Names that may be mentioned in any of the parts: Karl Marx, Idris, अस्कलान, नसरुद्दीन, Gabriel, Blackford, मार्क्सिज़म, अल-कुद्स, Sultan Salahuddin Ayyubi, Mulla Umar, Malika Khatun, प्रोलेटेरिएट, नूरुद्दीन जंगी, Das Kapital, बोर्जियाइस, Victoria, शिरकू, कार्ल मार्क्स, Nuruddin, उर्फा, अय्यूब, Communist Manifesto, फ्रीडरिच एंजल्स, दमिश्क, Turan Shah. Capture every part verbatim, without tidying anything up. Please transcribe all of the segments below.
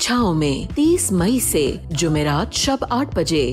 छाओं में तीस मई से जुमेरात शब आठ बजे।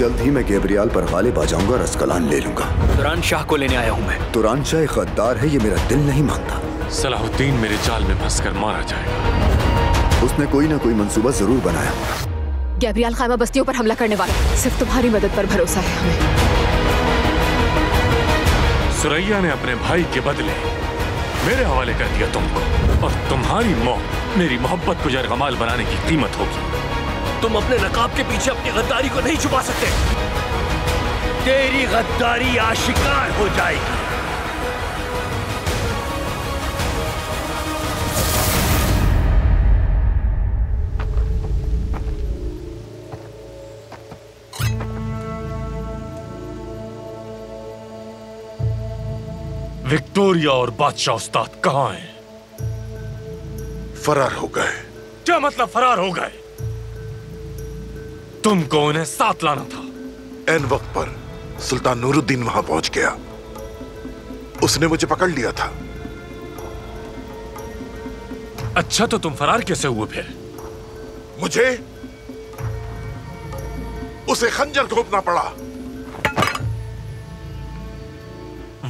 जल्द ही मैं गैब्रियल पर गालिब आ जाऊंगा, रसकलान ले लूंगा। तुरान शाह को लेने आया हूं मैं। तुरान शाह एक गद्दार है, ये मेरा दिल नहीं मानता। सलाहुद्दीन मेरे जाल में फंसकर मारा जाएगा। उसने कोई ना कोई मंसूबा जरूर बनाया होगा। गैब्रियल खामा बस्तियों पर हमला करने वाला, सिर्फ तुम्हारी मदद पर भरोसा है हमें। सुरैया ने अपने भाई के बदले मेरे हवाले कर दिया तुमको, और तुम्हारी मौत मेरी मोहब्बत को जरगमाल बनाने की कीमत होगी। तुम अपने नकाब के पीछे अपनी गद्दारी को नहीं छुपा सकते। तेरी गद्दारी आशिकार हो जाएगी। विक्टोरिया और बादशाह उस्ताद कहाँ हैं? फरार हो गए। क्या मतलब फरार हो गए? तुमको उन्हें साथ लाना था। एन वक्त पर सुल्तान नूरुद्दीन वहां पहुंच गया। उसने मुझे पकड़ लिया था। अच्छा, तो तुम फरार कैसे हुए फिर? मुझे उसे खंजर घोंपना पड़ा।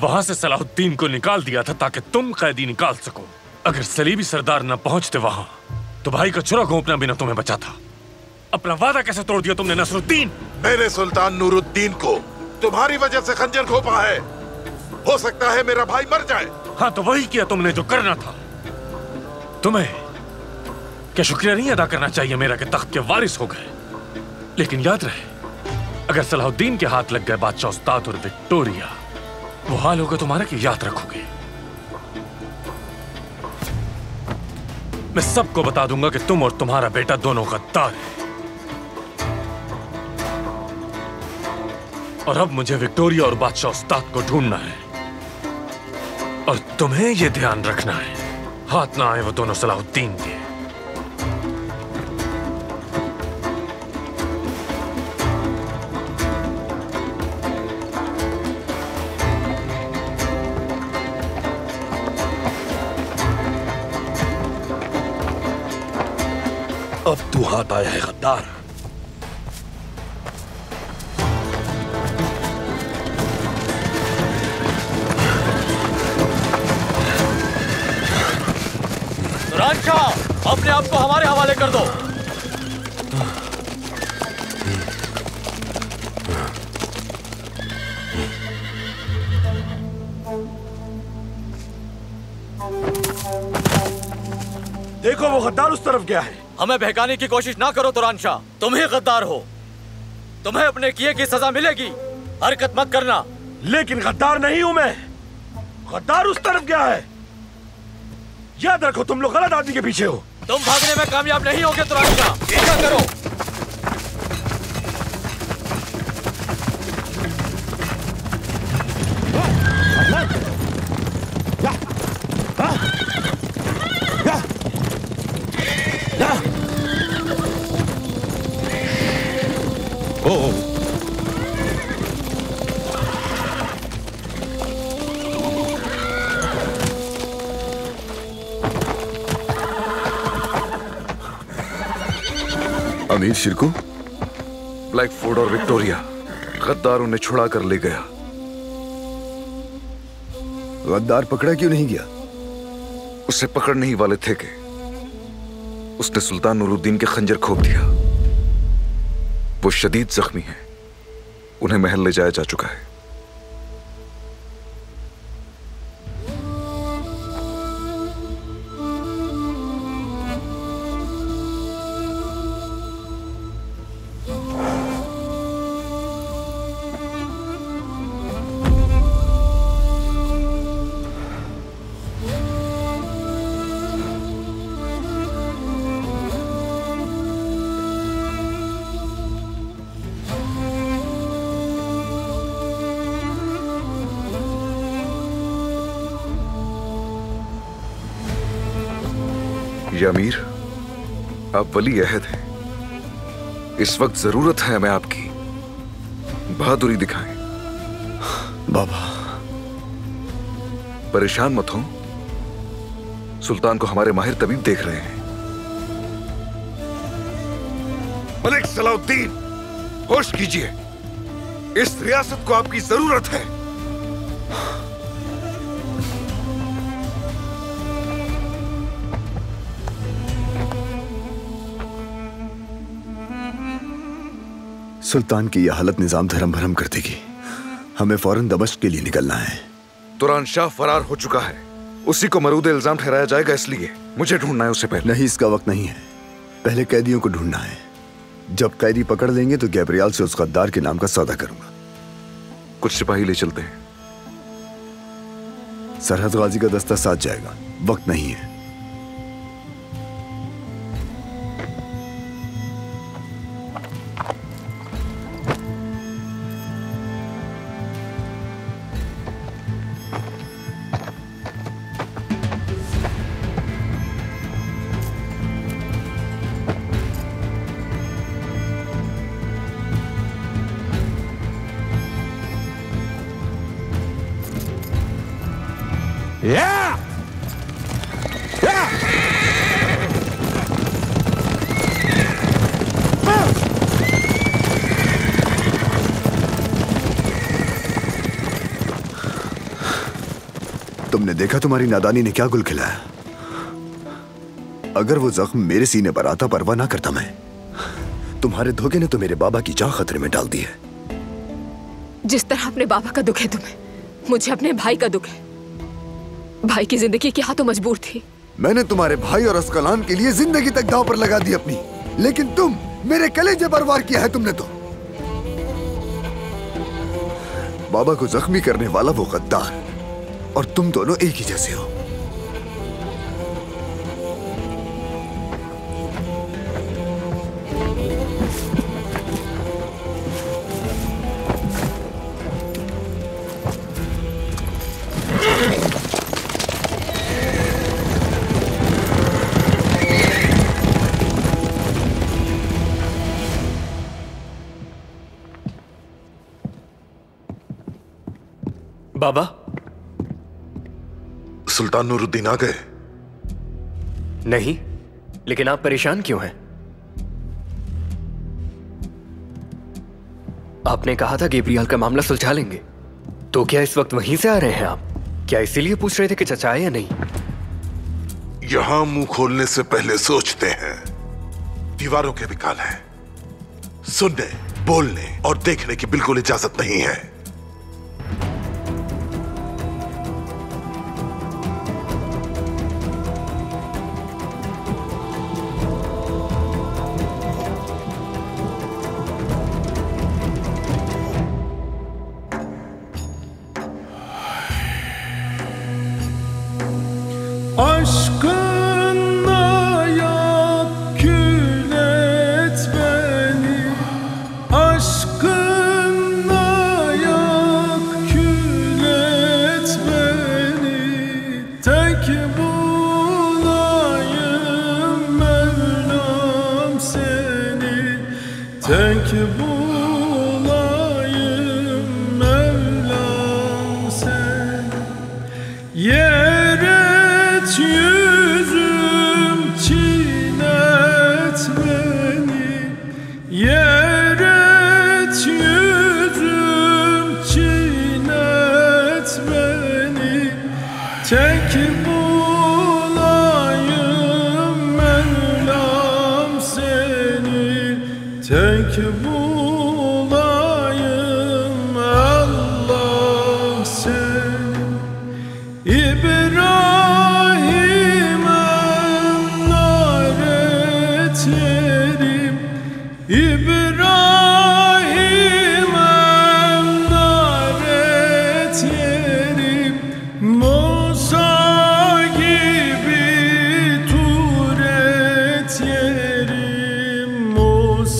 वहां से सलाहुद्दीन को निकाल दिया था ताकि तुम कैदी निकाल सको। अगर सलीबी सरदार न पहुंचते वहां तो भाई का छुरा घोंपना भी ना तुम्हें बचा था। अपना वादा कैसे तोड़ दिया तुमने नसरुद्दीन? मैंने सुल्तान नूरुद्दीन को तुम्हारी वजह से खंजर घोंपा है। हो सकता है मेरा भाई मर जाए। हाँ, तो वही किया तुमने जो करना था। तुम्हें क्या शुक्रिया नहीं अदा करना चाहिए मेरा के तख्त के वारिस हो गए? लेकिन याद रहे, अगर सलाहुद्दीन के हाथ लग गए बादशाह उस्ताद और विक्टोरिया, वो हाल होगा तुम्हारा कि याद रखोगे। मैं सबको बता दूंगा कि तुम और तुम्हारा बेटा दोनों गद्दार हैं। और अब मुझे विक्टोरिया और बादशाह उस्ताद को ढूंढना है, और तुम्हें यह ध्यान रखना है हाथ ना आए वो दोनों सलाहुद्दीन के। अब तू हाथ आया है गद्दार। अपने आप को हमारे हवाले कर दो। देखो, वो गद्दार उस तरफ गया है। हमें बहकाने की कोशिश ना करो तुरान शाह, तुम ही गद्दार हो। तुम्हें अपने किए की सजा मिलेगी। हरकत मत करना। लेकिन गद्दार नहीं हूं मैं। गद्दार उस तरफ गया है। याद रखो, तुम लोग गलत आदमी के पीछे हो। तुम भागने में कामयाब नहीं होगे तुरान शाह। क्या करो? अमीर शिरकू, ब्लैकफोर्ड और विक्टोरिया, गद्दार उन्हें छुड़ा कर ले गया। गद्दार पकड़ा क्यों नहीं गया? उसे पकड़ने ही वाले थे के उसने सुल्तान नूरुद्दीन के खंजर खोप दिया। वो शदीद जख्मी है, उन्हें महल ले जाया जा चुका है। ये अमीर, आप वली अहद हैं। इस वक्त जरूरत है मैं आपकी, बहादुरी दिखाएं। बाबा परेशान मत हो, सुल्तान को हमारे माहिर तबीब देख रहे हैं। मलिक सलाहुद्दीन, होश कीजिए, इस रियासत को आपकी जरूरत है। सुल्तान की यह हालत निजाम धर्म भरम कर देगी। हमें फौरन दमिश्क के लिए निकलना है। तुरान शाह फरार हो चुका है, उसी को मरूद इल्जाम ठहराया जाएगा, इसलिए मुझे ढूंढना है उसे पहले। नहीं, इसका वक्त नहीं है, पहले कैदियों को ढूंढना है। जब कैदी पकड़ लेंगे तो गैब्रियल से उस गद्दार के नाम का सौदा करूंगा। कुछ सिपाही ले चलते हैं, सरहद गाजी का दस्ता साथ जाएगा। वक्त नहीं है। देखा तुम्हारी नादानी ने क्या गुल खिलाया। अगर वो जख्म मेरे सीने पर आता, परवाह ना करता मैं। तुम्हारे धोखे ने तो मेरे बाबा की जान खतरे में डाल दी है। जिस तरह अपने बाबा का दुख है तुम्हें, मुझे अपने भाई का दुख है। भाई की जिंदगी क्या तो मजबूर थी। मैंने तुम्हारे भाई और अस्कलान के लिए जिंदगी तक दांव पर लगा दी अपनी, लेकिन तुम मेरे कलेजे पर वार किया है तुमने। तो बाबा को जख्मी करने वाला वो गद्दार और तुम दोनों एक ही जैसे हो। बाबा, सुल्तान नूरुद्दीन आ गए? नहीं, लेकिन आप परेशान क्यों हैं? आपने कहा था गैब्रियल का मामला सुलझा लेंगे, तो क्या इस वक्त वहीं से आ रहे हैं आप? क्या इसीलिए पूछ रहे थे कि चचा आए या नहीं? यहां मुंह खोलने से पहले सोचते हैं। दीवारों के विकाल हैं, सुनने, बोलने और देखने की बिल्कुल इजाजत नहीं है।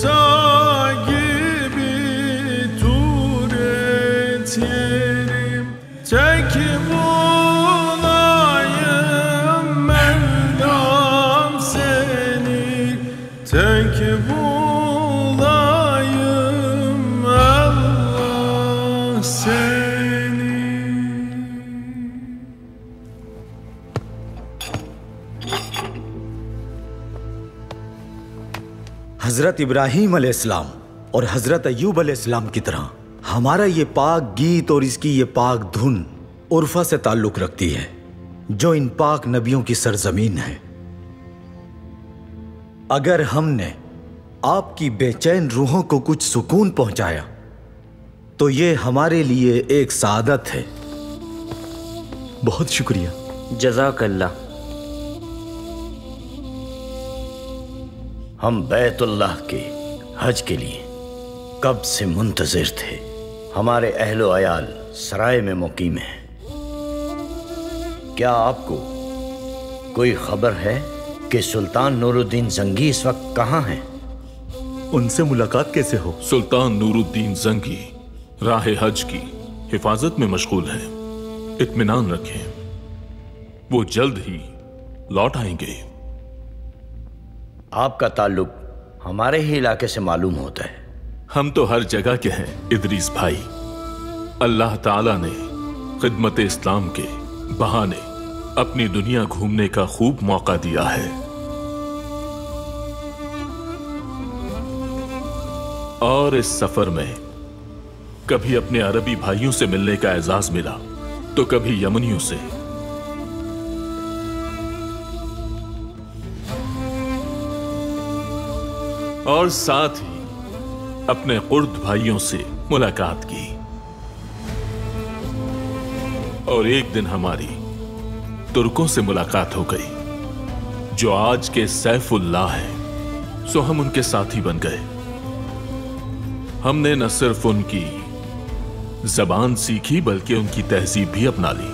Sağa bulayım Allah seni. हजरत इब्राहीम अलैहिस्सलाम और हजरत अय्यूब अलैहिस्सलाम की तरह हमारा ये पाक गीत और इसकी ये पाक धुन उर्फा से ताल्लुक रखती है जो इन पाक नबियों की सरजमीन है। अगर हमने आपकी बेचैन रूहों को कुछ सुकून पहुंचाया तो ये हमारे लिए एक सादत है। बहुत शुक्रिया, जज़ाकल्लाह। हम बैतुल्लाह के हज के लिए कब से मुंतज़िर थे। हमारे अहलो अयाल सराय में मुकीम है। क्या आपको कोई खबर है कि सुल्तान नूरुद्दीन जंगी इस वक्त कहाँ हैं? उनसे मुलाकात कैसे हो? सुल्तान नूरुद्दीन जंगी राह हज की हिफाजत में मशगूल हैं। इत्मीनान रखें, वो जल्द ही लौट आएंगे। आपका ताल्लुक हमारे ही इलाके से मालूम होता है। हम तो हर जगह के हैं इदरीस भाई। अल्लाह ताला ने खिदमत इस्लाम के बहाने अपनी दुनिया घूमने का खूब मौका दिया है और इस सफर में कभी अपने अरबी भाइयों से मिलने का एजाज मिला तो कभी यमनियों से। और साथ ही अपने कुर्द भाइयों से मुलाकात की और एक दिन हमारी तुर्कों से मुलाकात हो गई जो आज के सैफुल्लाह हैं, सो हम उनके साथी बन गए। हमने न सिर्फ उनकी जबान सीखी बल्कि उनकी तहजीब भी अपना ली।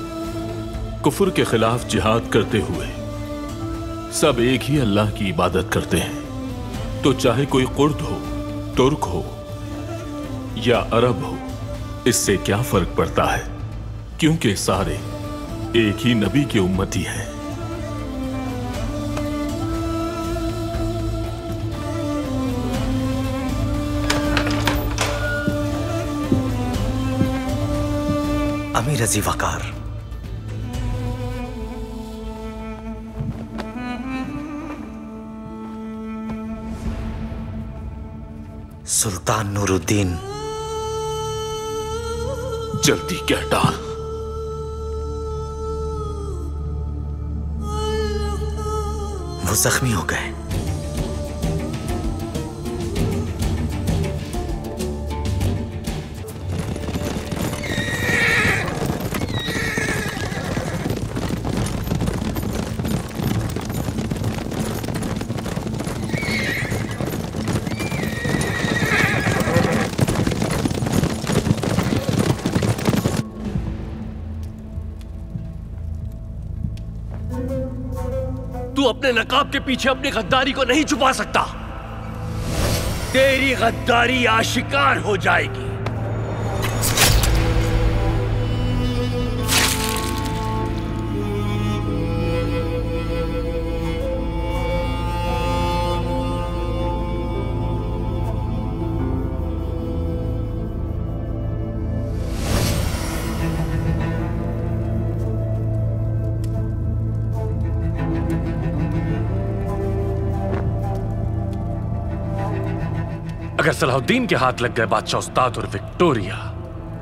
कुफर के खिलाफ जिहाद करते हुए सब एक ही अल्लाह की इबादत करते हैं, तो चाहे कोई कुर्द हो, तुर्क हो या अरब हो, इससे क्या फर्क पड़ता है क्योंकि सारे एक ही नबी के उम्मती हैं। अमीर अजी वकार, सुल्तान नूरुद्दीन जल्दी कह डाल। वो जख्मी हो गए। अपने नकाब के पीछे अपनी गद्दारी को नहीं छुपा सकता। तेरी गद्दारी आशिकार हो जाएगी। अगर सलाहुद्दीन के हाथ लग गए बादशाह उस्ताद और विक्टोरिया,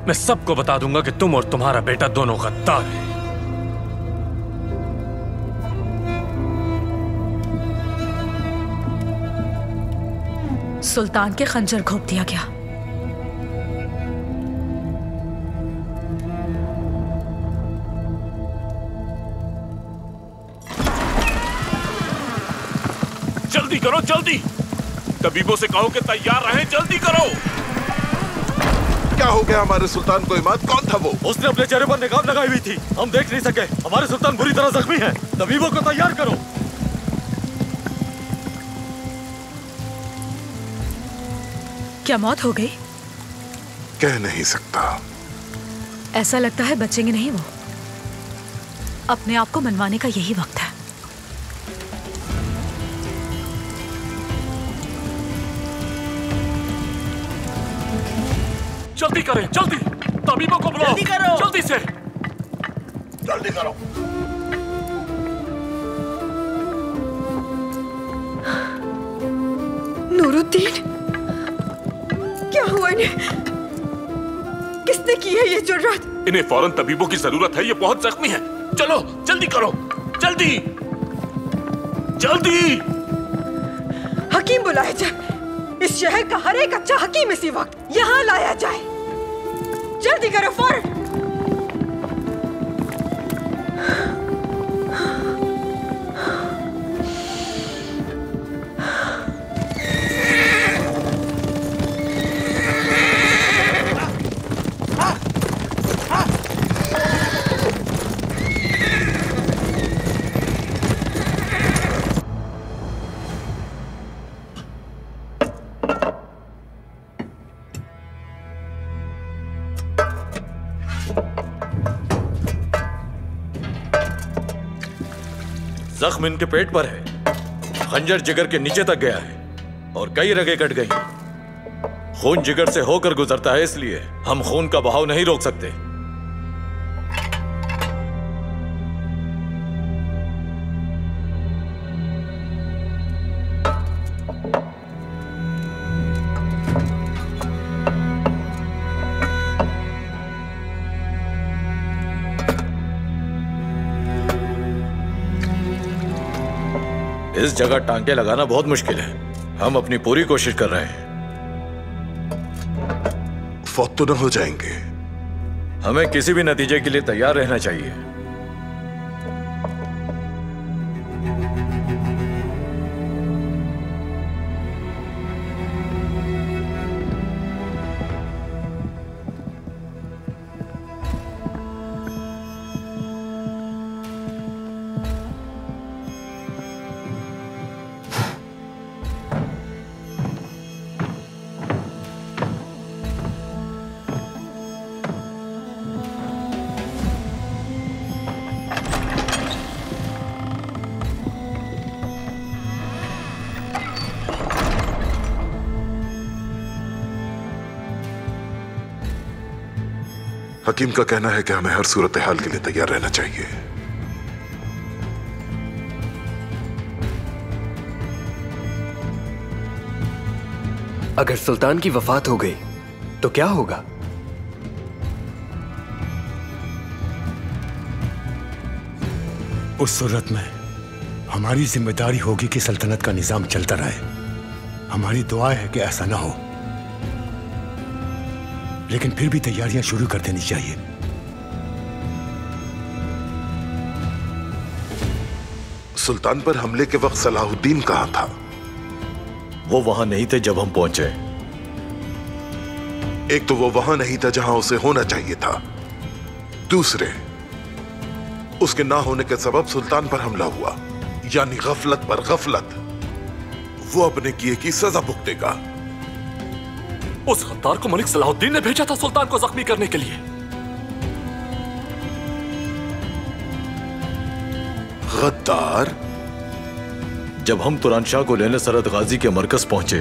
मैं सबको बता दूंगा कि तुम और तुम्हारा बेटा दोनों गद्दार हैं। सुल्तान के खंजर घोंप दिया गया। जल्दी करो, जल्दी। तबीबों से कहो कि तैयार रहें, जल्दी करो। क्या हो गया हमारे सुल्तान को? इमाद कौन था वो? उसने अपने चेहरे पर निकाब लगाई हुई थी, हम देख नहीं सके। हमारे सुल्तान बुरी तरह जख्मी है। तबीबों को तैयार करो। क्या मौत हो गई? कह नहीं सकता। ऐसा लगता है बचेंगे नहीं वो। अपने आप को मनवाने का यही वक्त है। जल्दी करें, जल्दी तबीबों को बुलाओ, जल्दी करो, जल्दी से जल्दी करो। नूरुद्दीन, क्या हुआ इन्हें? किसने की है ये जुर्रत? इन्हें फौरन तबीबों की जरूरत है, ये बहुत जख्मी है। चलो जल्दी करो, जल्दी जल्दी। हकीम बुलाए जाए, इस शहर का हर एक अच्छा हकीम इसी वक्त यहाँ लाया जाए। जल्दी करो फौरन। जख्म इनके पेट पर है, खंजर जिगर के नीचे तक गया है और कई रगें कट गई। खून जिगर से होकर गुजरता है, इसलिए हम खून का बहाव नहीं रोक सकते। इस जगह टांके लगाना बहुत मुश्किल है, हम अपनी पूरी कोशिश कर रहे हैं। फौत तो न हो जाएंगे? हमें किसी भी नतीजे के लिए तैयार रहना चाहिए। हकीम का कहना है कि हमें हर सूरत हाल के लिए तैयार रहना चाहिए। अगर सुल्तान की वफात हो गई तो क्या होगा? उस सूरत में हमारी जिम्मेदारी होगी कि सल्तनत का निजाम चलता रहे। हमारी दुआ है कि ऐसा ना हो, लेकिन फिर भी तैयारियां शुरू कर देनी चाहिए। सुल्तान पर हमले के वक्त सलाहुद्दीन कहाँ था? वो वहां नहीं थे जब हम पहुंचे। एक तो वो वहां नहीं था जहां उसे होना चाहिए था, दूसरे उसके ना होने के सबब सुल्तान पर हमला हुआ, यानी गफलत पर गफलत। वो अपने किए की सजा भुगतेगा। उस गद्दार को मलिक सलाहुद्दीन ने भेजा था सुल्तान को जख्मी करने के लिए। गद्दार? जब हम तुरान शाह को लेने सरहद गाजी के मरकज पहुंचे,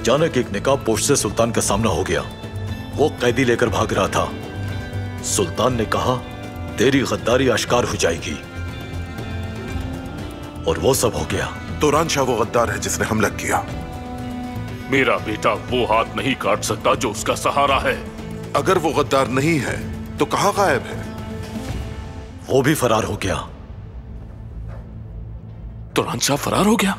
अचानक एक निकाब पोश से सुल्तान का सामना हो गया। वो कैदी लेकर भाग रहा था। सुल्तान ने कहा, तेरी गद्दारी आश्कार हो जाएगी, और वो सब हो गया। तुरान शाह वो गद्दार है जिसने हमला किया। मेरा बेटा वो हाथ नहीं काट सकता जो उसका सहारा है। अगर वो गद्दार नहीं है तो कहां गायब है? वो भी फरार हो गया। तुरान शाह फरार हो गया?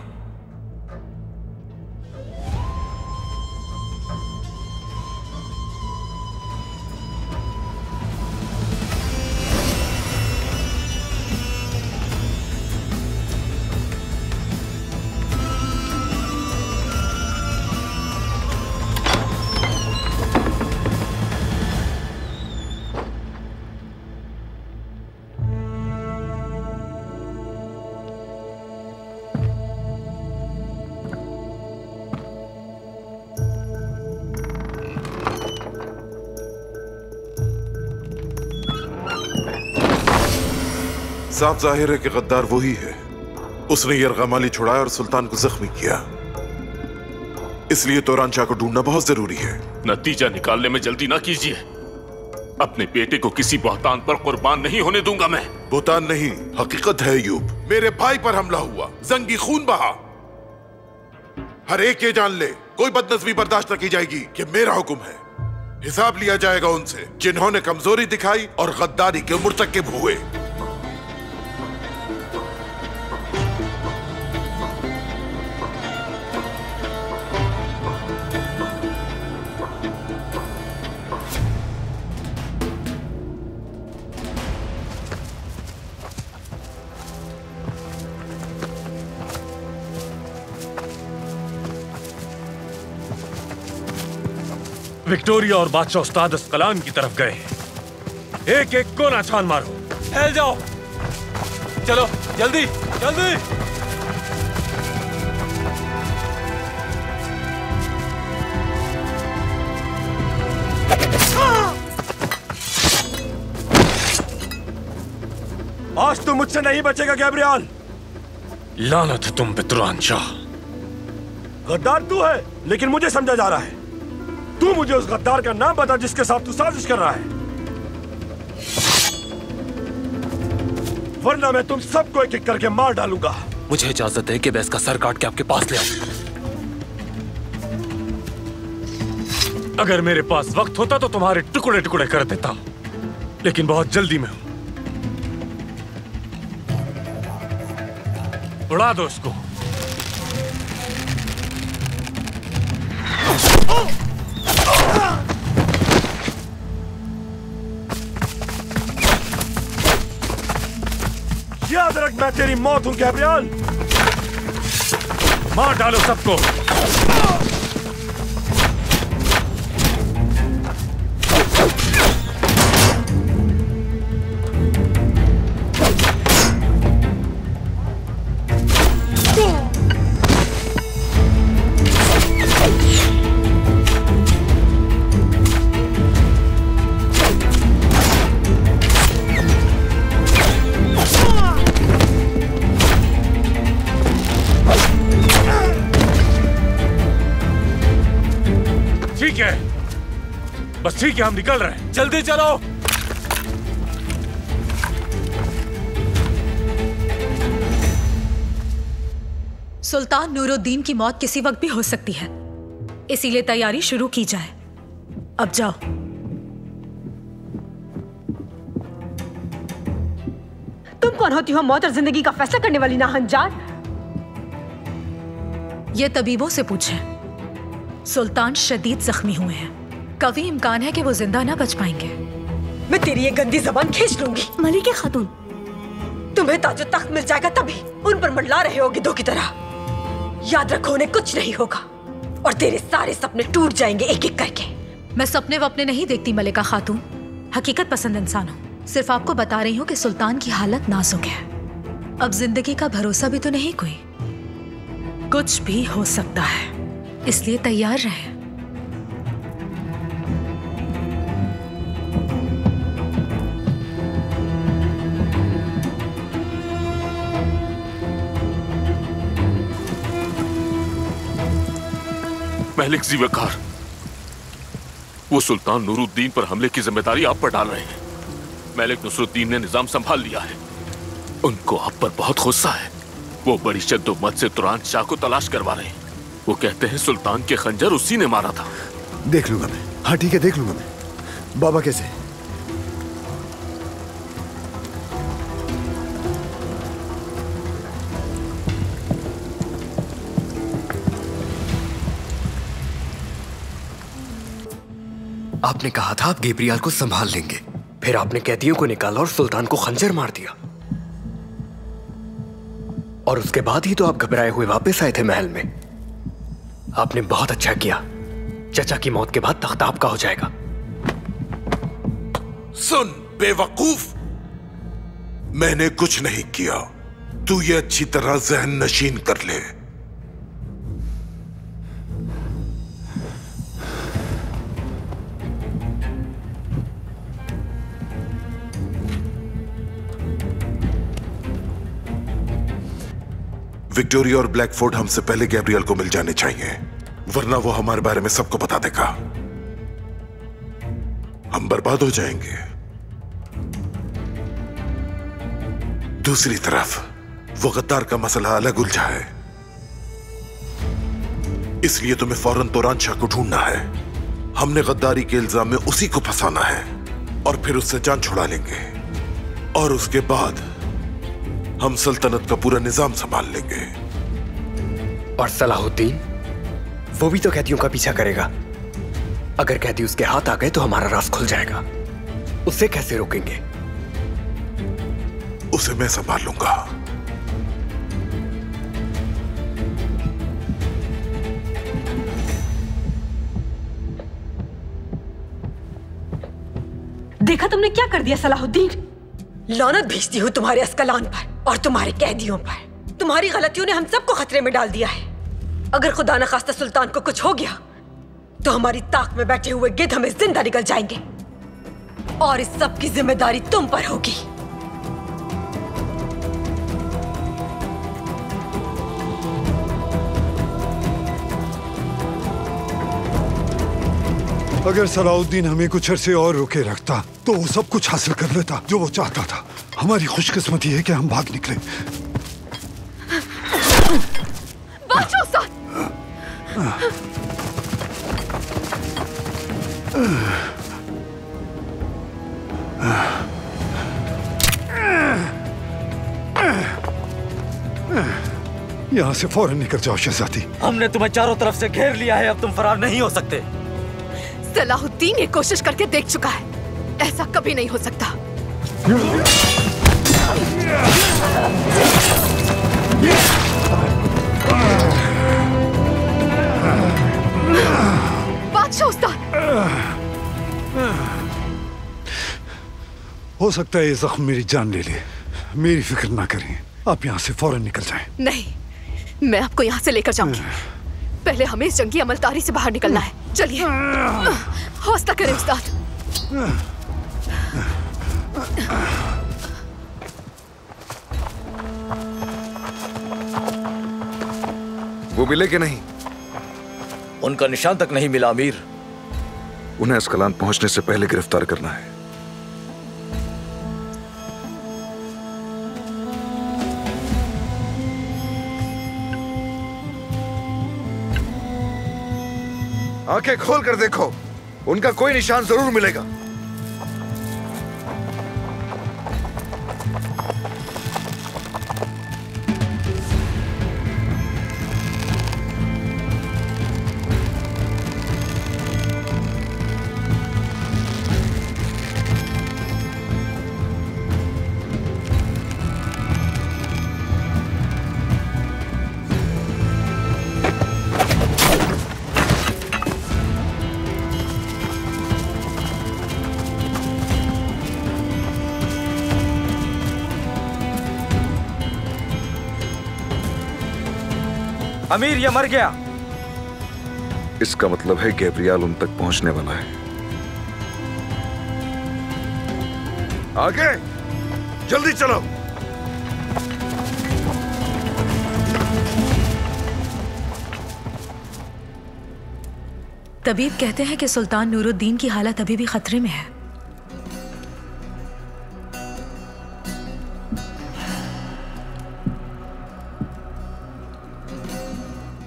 साफ जाहिर है कि गद्दार वही है। उसने यरगमाली छुड़ाया और सुल्तान को जख्मी किया। इसलिए तुरान शाह को ढूंढना बहुत जरूरी है। नतीजा निकालने में जल्दी ना कीजिए। अपने बेटे को किसी बहतान पर कुर्बान नहीं होने दूंगा मैं। बहतान नहीं, हकीकत है अय्यूब। मेरे भाई पर हमला हुआ, जंगी खून बहा। हर एक ये जान ले, कोई बदनजमी बर्दाश्त न की जाएगी कि मेरा हुक्म है। हिसाब लिया जाएगा उनसे जिन्होंने कमजोरी दिखाई और गद्दारी के मुर्तकिब हुए। विक्टोरिया और बादशाह उस्ताद अस्कलान की तरफ गए। एक एक कोना छान मारो, फैल जाओ, चलो जल्दी जल्दी। आज तो मुझसे नहीं बचेगा गैब्रियल। लानत है तुम पे तुरान शाह, गद्दार तू है। लेकिन मुझे समझा जा रहा है, तू मुझे उस गद्दार का नाम बता जिसके साथ तू साजिश कर रहा है, वरना मैं तुम सबको एक एक करके मार डालूंगा। मुझे इजाजत है कि मैं इसका सर काट के आपके पास ले आऊं। अगर मेरे पास वक्त होता तो तुम्हारे टुकड़े टुकड़े कर देता, लेकिन बहुत जल्दी में हूं। उड़ा दो इसको। याद रख, मैं तेरी मौत हूं गैब्रियल। मार डालो सबको। बस ठीक है, हम निकल रहे हैं, जल्दी चलो। सुल्तान नूरुद्दीन की मौत किसी वक्त भी हो सकती है, इसीलिए तैयारी शुरू की जाए। अब जाओ। तुम कौन होती हो मौत और जिंदगी का फैसला करने वाली नाहंजार? ये तबीबों से पूछे। सुल्तान शदीद जख्मी हुए हैं, कभी इम्कान है कि वो जिंदा ना बच पाएंगे। मैं तेरी ये गंदी ज़बान खींच लूंगी। मलिका खातून, तुम्हें ताजो तख्त मिल जाएगा तभी उन पर मंडला रहे हो गिद्धों की तरह। याद रखो उन्हें कुछ नहीं होगा और तेरे सारे सपने टूट जाएंगे एक एक करके। मैं सपने वपने नहीं देखती मलिका खातून, हकीकत पसंद इंसान हूँ। सिर्फ आपको बता रही हूँ कि सुल्तान की हालत नाजुक है। अब जिंदगी का भरोसा भी तो नहीं, कोई कुछ भी हो सकता है, इसलिए तैयार रहे। महलिक वकार, वो सुल्तान नूरुद्दीन पर हमले की जिम्मेदारी आप पर डाल रहे हैं। महलिक नुसरुद्दीन ने निजाम संभाल लिया है, उनको आप पर बहुत गुस्सा है। वो बड़ी शद्दोमत से तुरान शाह को तलाश करवा रहे हैं। वो कहते हैं सुल्तान के खंजर उसी ने मारा था। देख लूंगा मैं। हाँ ठीक है, देख लूंगा मैं। बाबा कैसे? आपने कहा था आप गैब्रियल को संभाल लेंगे, फिर आपने कैदियों को निकाला और सुल्तान को खंजर मार दिया, और उसके बाद ही तो आप घबराए हुए वापस आए थे महल में। आपने बहुत अच्छा किया। चचा की मौत के बाद तख्त आपका हो जाएगा। सुन बेवकूफ, मैंने कुछ नहीं किया, तू ये अच्छी तरह जहन नशीन कर ले। विक्टोरिया और ब्लैकफोर्ड हमसे पहले गैब्रियल को मिल जाने चाहिए। वरना वो हमारे बारे में सबको बता देगा। हम बर्बाद हो जाएंगे। दूसरी तरफ वो गद्दार का मसला अलग उलझा है, इसलिए तुम्हें फौरन तुरान शाह को ढूंढना है। हमने गद्दारी के इल्जाम में उसी को फंसाना है और फिर उससे जान छुड़ा लेंगे, और उसके बाद हम सल्तनत का पूरा निजाम संभाल लेंगे। और सलाहुद्दीन, वो भी तो कैदियों का पीछा करेगा। अगर कैदी उसके हाथ आ गए तो हमारा राज खुल जाएगा। उसे कैसे रोकेंगे? उसे मैं संभाल लूंगा। देखा तुमने क्या कर दिया सलाहुद्दीन। लानत भेजती हूँ तुम्हारे अस्कलान पर और तुम्हारे कैदियों पर। तुम्हारी गलतियों ने हम सबको खतरे में डाल दिया है। अगर खुदा न खास्ता सुल्तान को कुछ हो गया तो हमारी ताक में बैठे हुए गिद्ध हमें जिंदा निकल जाएंगे, और इस सब की जिम्मेदारी तुम पर होगी। अगर सलाहुद्दीन हमें कुछ अरसे और रोके रखता तो वो सब कुछ हासिल कर लेता जो वो चाहता था। हमारी खुशकिस्मती है कि हम भाग निकले। बचो साथ। यहाँ से फौरन निकल जाओ शहजादी। हमने तुम्हें चारों तरफ से घेर लिया है, अब तुम फरार नहीं हो सकते। सलाहुद्दीन ये कोशिश करके देख चुका है, ऐसा कभी नहीं हो सकता। बादशाह उस्ताद, हो सकता है ये जख्म मेरी जान ले ले। मेरी फिक्र ना करें, आप यहाँ से फौरन निकल जाएं। नहीं, मैं आपको यहाँ से लेकर जाऊंगी। पहले हमें इस जंगी अमलदारी से बाहर निकलना है। चलिए, हौसला करें उस्ताद। वो मिले कि नहीं? उनका निशान तक नहीं मिला अमीर। उन्हें अस्कलान पहुंचने से पहले गिरफ्तार करना है। आंखें खोल कर देखो, उनका कोई निशान जरूर मिलेगा। अमीर ये मर गया। इसका मतलब है गैब्रियल उन तक पहुंचने वाला है। आगे जल्दी चलो। तबीब कहते हैं कि सुल्तान नूरुद्दीन की हालत अभी भी खतरे में है।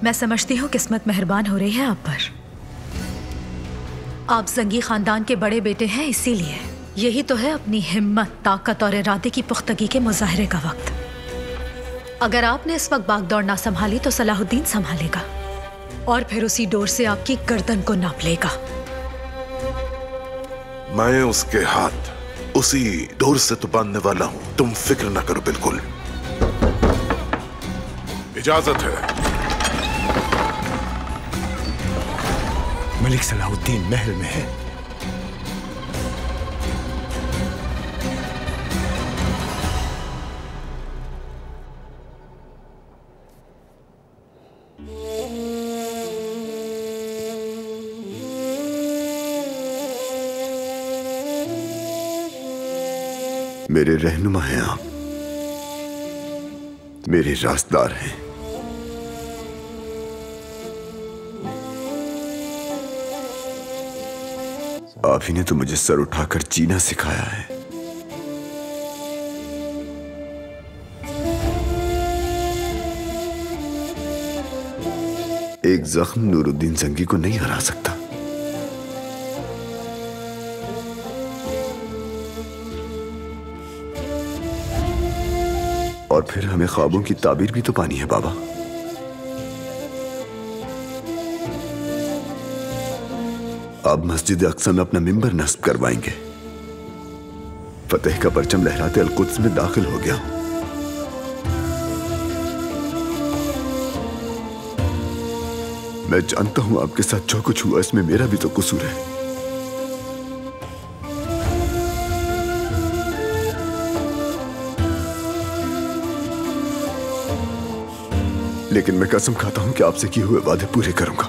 मैं समझती हूँ किस्मत मेहरबान हो रही है आप पर। आप जंगी खानदान के बड़े बेटे हैं, इसीलिए यही तो है अपनी हिम्मत, ताकत और इरादे की पुख्तगी के मुजाहरे का वक्त। अगर आपने इस वक्त बागदौड़ ना संभाली तो सलाहुद्दीन संभालेगा, और फिर उसी डोर से आपकी गर्दन को नाप लेगा। मैं उसके हाथ उसी डोर से तो बांधने वाला हूँ, तुम फिक्र ना करो। बिल्कुल इजाजत है। मलिक सलाहुद्दीन महल में है। मेरे रहनुमा हैं आप, मेरे रास्तदार हैं। आप ही ने तो मुझे सर उठाकर जीना सिखाया है। एक जख्म नूरुद्दीन जंगी को नहीं हरा सकता। और फिर हमें ख्वाबों की ताबीर भी तो पानी है बाबा। आप मस्जिद अक्सा में अपना मिंबर नस्ब करवाएंगे। फतेह का परचम लहराते अल-कुद्स में दाखिल हो गया। मैं जानता हूं आपके साथ जो कुछ हुआ इसमें मेरा भी तो कसूर है। लेकिन मैं कसम खाता हूं कि आपसे किए हुए वादे पूरे करूंगा।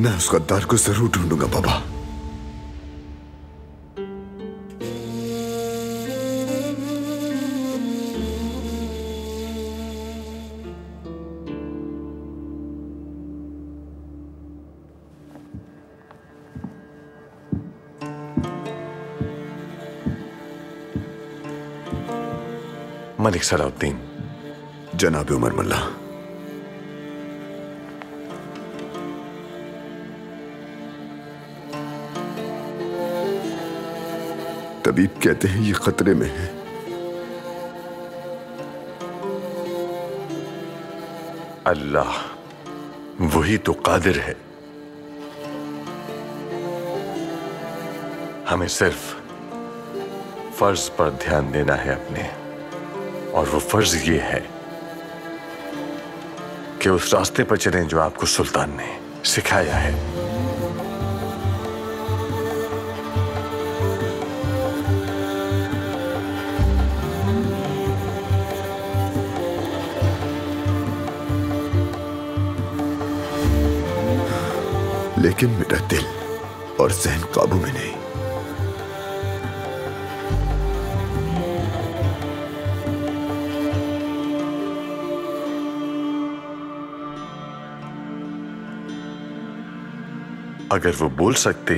मैं उस गद्दार को जरूर ढूंढूंगा बाबा। मलिक सलाहुद्दीन। जनाब उमर मुल्ला। तबीब कहते हैं ये खतरे में है। अल्लाह वही तो कादिर है। हमें सिर्फ फर्ज पर ध्यान देना है अपने, और वो फर्ज ये है कि उस रास्ते पर चलें जो आपको सुल्तान ने सिखाया है। लेकिन मेरा दिल और जहन काबू में नहीं। अगर वो बोल सकते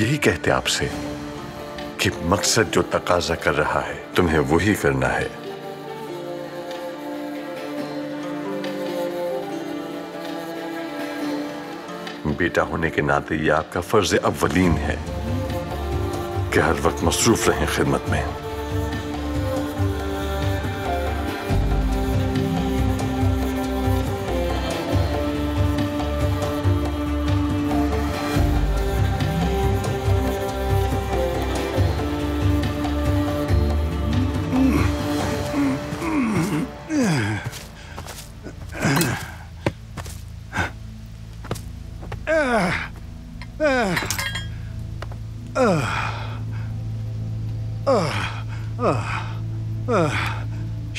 यही कहते आपसे कि मकसद जो तकाजा कर रहा है तुम्हें वही करना है। बेटा होने के नाते ये आपका फर्ज अव्वलीन है कि हर वक्त मसरूफ रहें खिदमत में।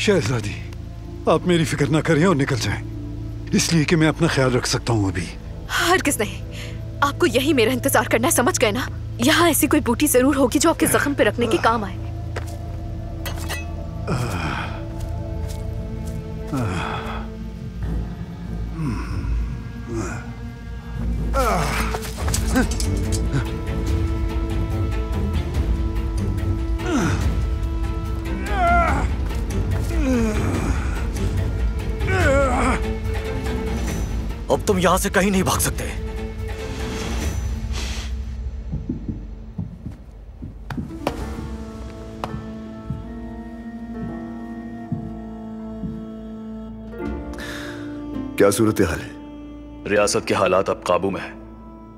शहजादी, आप मेरी फिक्र ना करें और निकल जाएं, इसलिए कि मैं अपना ख्याल रख सकता हूँ अभी। हरगिज़ नहीं, आपको यही मेरा इंतजार करना है, समझ गए ना। यहाँ ऐसी कोई बूटी जरूर होगी जो आपके जख्म पे रखने के काम आए। तुम यहां से कहीं नहीं भाग सकते। क्या सूरत हाल है? रियासत के हालात अब काबू में है।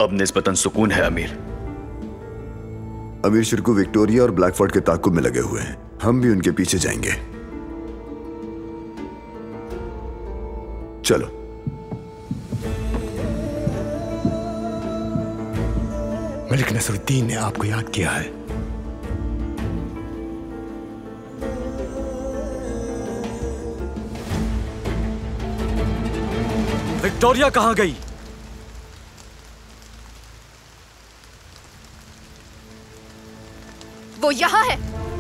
अब निस्बतन सुकून है अमीर। अमीर शिरकुह विक्टोरिया और ब्लैकफोर्ड के ताकुब में लगे हुए हैं। हम भी उनके पीछे जाएंगे। चलो। मलिक नसरुद्दीन ने आपको याद किया है। विक्टोरिया कहां गई? वो यहां है।